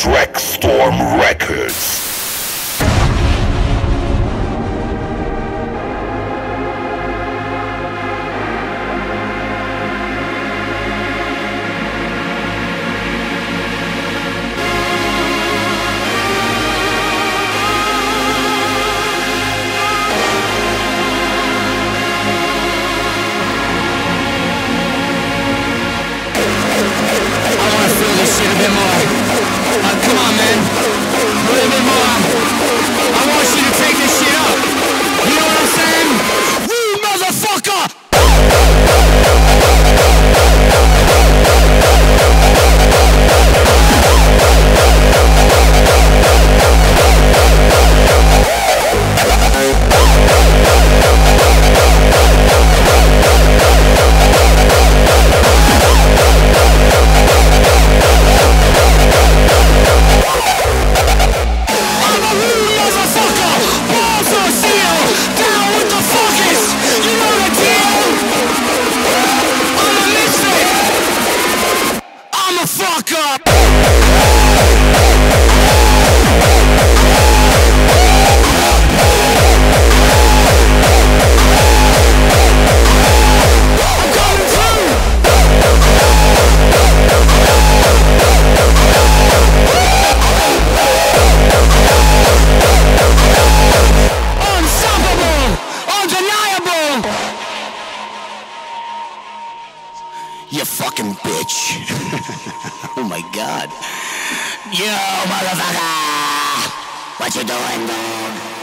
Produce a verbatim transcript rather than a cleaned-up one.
Traxtorm Records. You fucking bitch. Oh my god. You motherfucker! What you doing, dog?